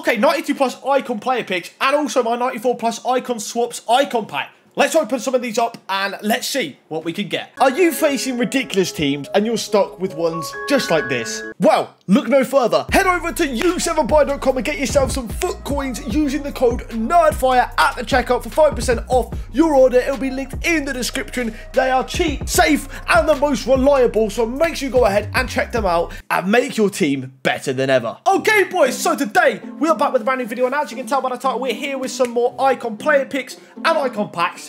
Okay, 92 plus icon player picks and also my 94 plus icon swaps icon pack. Let's open some of these up and let's see what we can get. Are you facing ridiculous teams and you're stuck with ones just like this? Well, look no further. Head over to u7buy.com and get yourself some foot coins using the code NERDFIRE at the checkout for 5% off your order. It'll be linked in the description. They are cheap, safe, and the most reliable, so make sure you go ahead and check them out and make your team better than ever. Okay, boys, so today we are back with a brand new video, and as you can tell by the title, we're here with some more icon player picks and icon packs.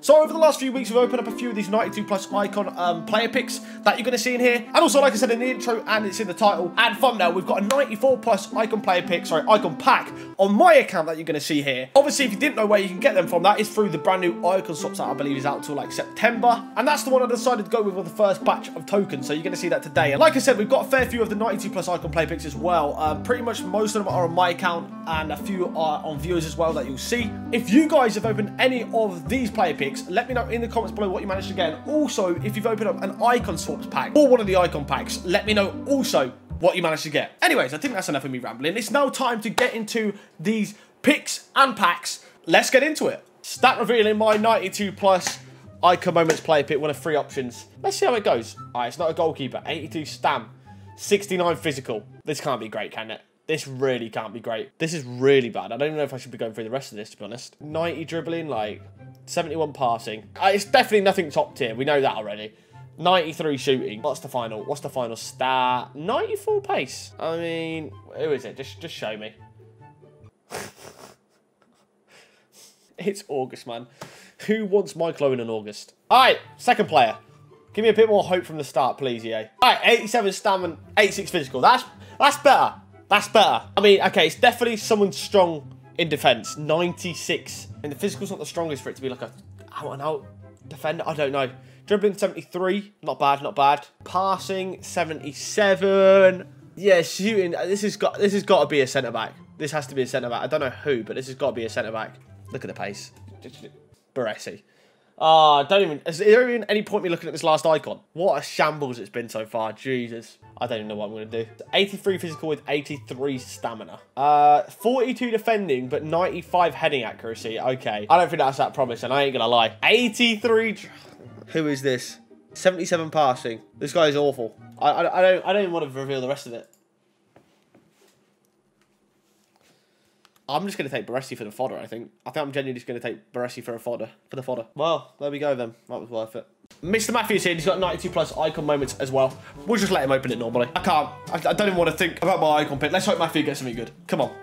So over the last few weeks, we've opened up a few of these 92 plus icon player picks that you're going to see in here. And also, like I said in the intro, and it's in the title and thumbnail, we've got a 94 plus icon player pick, sorry, icon pack on my account that you're going to see here. Obviously, if you didn't know where you can get them from, that is through the brand new icon swaps that I believe is out till like September. And that's the one I decided to go with the first batch of tokens. So you're going to see that today. And like I said, we've got a fair few of the 92 plus icon player picks as well. Pretty much most of them are on my account and a few are on viewers as well that you'll see. If you guys have opened any of these player picks, let me know in the comments below what you managed to get, and also if you've opened up an icon swaps pack or one of the icon packs, let me know also what you managed to get. Anyways, I think that's enough of me rambling. It's now time to get into these picks and packs. Let's get into it. Stat revealing my 92 plus icon moments player pick, one of three options. Let's see how it goes. All right, it's not a goalkeeper. 82 stam, 69 physical. This can't be great, can it? This really can't be great. This is really bad. I don't even know if I should be going through the rest of this, to be honest. 90 dribbling, like 71 passing. It's definitely nothing top tier. We know that already. 93 shooting. What's the final? What's the final stat? 94 pace. I mean, who is it? Just show me. It's August, man. Who wants Mike Lowen in August? All right, second player. Give me a bit more hope from the star, please, EA. All right, 87 stamina, 86 physical. That's better. That's better. I mean, okay, it's definitely someone strong in defence. 96. And the physical's not the strongest for it to be like a out-and-out defender. I don't know. Dribbling, 73. Not bad, not bad. Passing, 77. Yeah, shooting. This has got to be a centre-back. This has to be a centre-back. I don't know who, but this has got to be a centre-back. Look at the pace. Baresi. Ah, is there even any point me looking at this last icon? What a shambles it's been so far. Jesus. I don't even know what I'm going to do. 83 physical with 83 stamina. 42 defending, but 95 heading accuracy. Okay. I don't think that's that promising. I ain't going to lie. 83... Who is this? 77 passing. This guy is awful. I don't even want to reveal the rest of it. I'm just going to take Baresi for the fodder, I think. I think I'm genuinely just going to take Baresi for the fodder. Well, there we go then. That was worth it. Mr. Matthews here, he's got 92 plus icon moments as well. We'll just let him open it normally. I can't. I don't even want to think about my icon pick. Let's hope Matthew gets something good. Come on.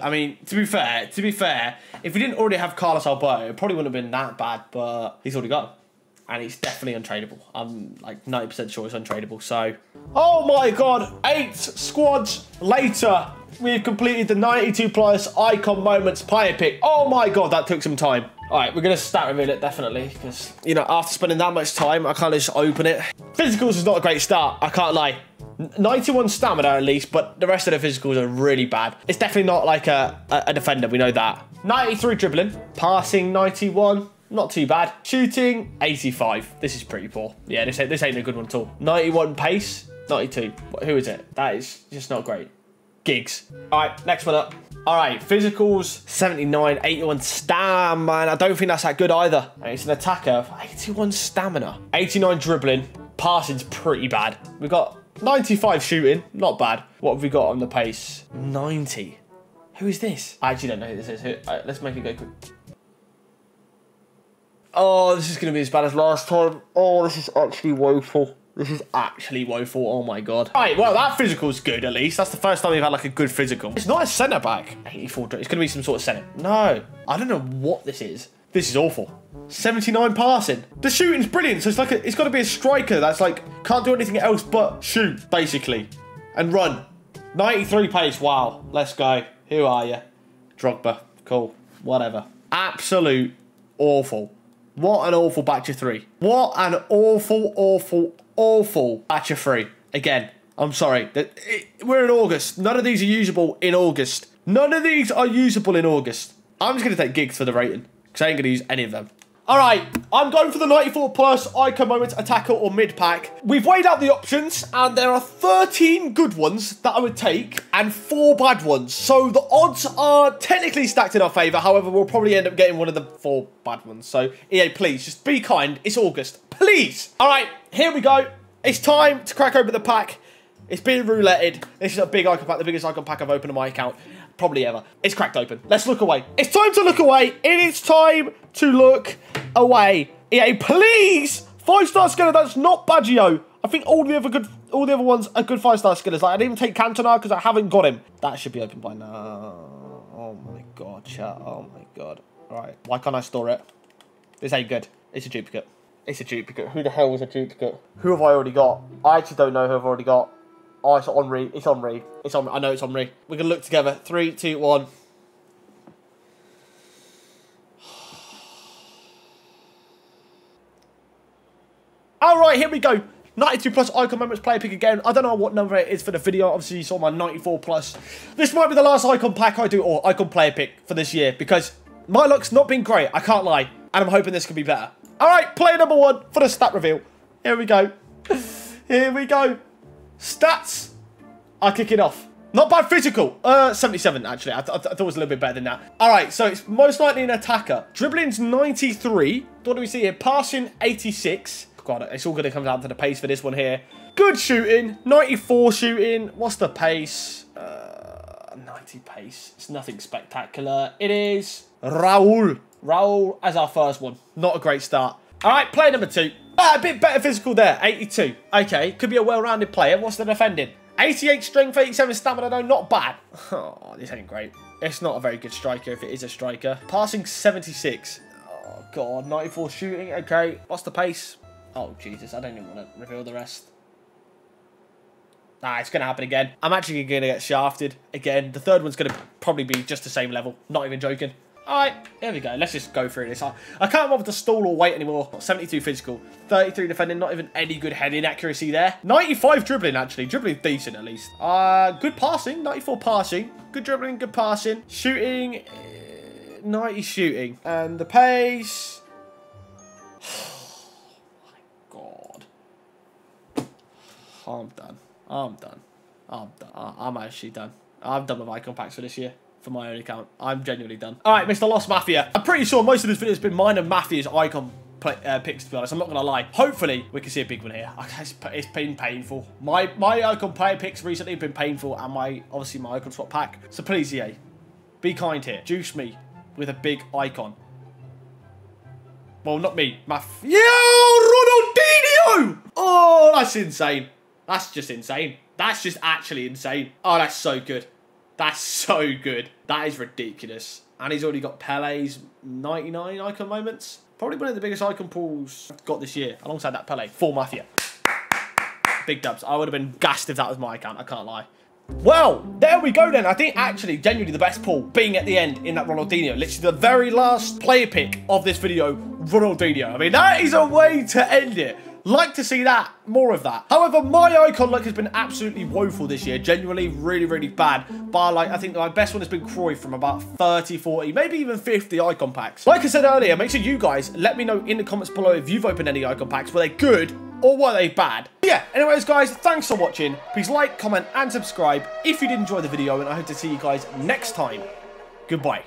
I mean, to be fair, if we didn't already have Carlos Alberto, it probably wouldn't have been that bad, but he's already got him. And it's definitely untradeable. I'm like 90% sure it's untradeable, so... Oh my god, 8 squads later, we've completed the 92 plus icon moments player pick. Oh my god, that took some time. All right, we're going to stat reveal it, definitely, because, you know, after spending that much time, I kind of just open it. Physicals is not a great start, I can't lie. 91 stamina at least, but the rest of the physicals are really bad. It's definitely not like a defender, we know that. 93 dribbling, passing 91. Not too bad. Shooting, 85. This is pretty poor. Yeah, this ain't a good one at all. 91 pace, 92. Who is it? That is just not great. Giggs. All right, next one up. All right, physicals, 79, 81 stam, man. I don't think that's that good either. It's an attacker, 81 stamina. 89 dribbling. Passing's pretty bad. We've got 95 shooting, not bad. What have we got on the pace? 90. Who is this? I actually don't know who this is. All right, let's make it go quick. Oh, this is going to be as bad as last time. Oh, this is actually woeful. This is actually woeful. Oh, my God. All right, well, that physical's good, at least. That's the first time we've had, like, a good physical. It's not a centre-back. 84. It's going to be some sort of centre. No. I don't know what this is. This is awful. 79 passing. The shooting's brilliant, so it's like it's got to be a striker that's, like, can't do anything else but shoot, basically, and run. 93 pace. Wow. Let's go. Who are you? Drogba. Cool. Whatever. Absolute awful. What an awful batch of three. What an awful, awful, awful batch of three. Again, I'm sorry. We're in August. None of these are usable in August. None of these are usable in August. I'm just going to take Giggs for the rating because I ain't going to use any of them. All right, I'm going for the 94 plus icon moment, attacker or mid pack. We've weighed out the options and there are 13 good ones that I would take and 4 bad ones. So the odds are technically stacked in our favor. However, we'll probably end up getting one of the 4 bad ones. So EA, please just be kind. It's August, please. All right, here we go. It's time to crack open the pack. It's being rouletted. This is a big icon pack, the biggest icon pack I've opened on my account. Probably ever. It's cracked open. Let's look away. It's time to look away. It is time to look away. EA, please! 5-star skiller, that's not Baggio. I think all the other ones are good 5-star skillers. Like, I didn't even take Cantona because I haven't got him. That should be open by now. Oh my god, chat. Oh my god. Alright. Why can't I store it? This ain't good. It's a duplicate. It's a duplicate. Who the hell was a duplicate? Who have I already got? I actually don't know who I've already got. Oh, it's Henri. It's Henri. It's Henri. I know it's Henri. We're going to look together. 3, 2, 1. All right, here we go. 92 plus icon moments player pick again. I don't know what number it is for the video. Obviously, you saw my 94 plus. This might be the last icon pack I do or icon player pick for this year because my luck's not been great. I can't lie. And I'm hoping this could be better. All right, player number 1 for the stat reveal. Here we go. Here we go. Stats, I kick it off. Not bad physical. 77, actually. I thought it was a little bit better than that. All right, so it's most likely an attacker. Dribbling's 93. What do we see here? Passing, 86. God, it's all going to come down to the pace for this one here. Good shooting. 94 shooting. What's the pace? 90 pace. It's nothing spectacular. It is Raul. Raul as our first one. Not a great start. All right, player number 2. Ah, a bit better physical there. 82. Okay, could be a well-rounded player. What's the defending? 88 strength, 87 stamina, though. Not bad. Oh, this ain't great. It's not a very good striker if it is a striker. Passing 76. Oh, God. 94 shooting. Okay. What's the pace? Oh, Jesus. I don't even want to reveal the rest. Nah, it's going to happen again. I'm actually going to get shafted again. The third one's going to probably be just the same level. Not even joking. All right, there we go. Let's just go through this. I can't bother to stall or wait anymore. 72 physical, 33 defending, not even any good heading accuracy there. 95 dribbling, actually. Dribbling decent, at least. Good passing, 94 passing. Good dribbling, good passing. Shooting, 90 shooting. And the pace... Oh, my God. I'm done. I'm done. I'm done. I'm actually done. I'm done with icon packs for this year. For my own account, I'm genuinely done. All right, Mr. Lost Mafia. I'm pretty sure most of this video has been mine and Mafia's icon picks, to be honest. I'm not going to lie. Hopefully, we can see a big one here. It's been painful. My icon player picks recently have been painful, and obviously my icon swap pack. So please, EA, be kind here. Juice me with a big icon. Well, not me. Mafia. Yo, Ronaldinho! Oh, that's insane. That's just insane. That's just actually insane. Oh, that's so good. That's so good. That is ridiculous. And he's already got Pele's 99 icon moments. Probably one of the biggest icon pools I've got this year, alongside that Pele. Full Mafia. Big dubs. I would have been gassed if that was my account. I can't lie. Well, there we go then. I think actually genuinely the best pull being at the end in that Ronaldinho. Literally the very last player pick of this video, Ronaldinho. I mean, that is a way to end it. Like to see that, more of that. However, my icon luck has been absolutely woeful this year. Genuinely, really, really bad. Bar, like, I think my best one has been Croy from about 30, 40, maybe even 50 icon packs. Like I said earlier, make sure you guys let me know in the comments below if you've opened any icon packs. Were they good or were they bad? But yeah, anyways, guys, thanks for watching. Please like, comment, and subscribe if you did enjoy the video, and I hope to see you guys next time. Goodbye.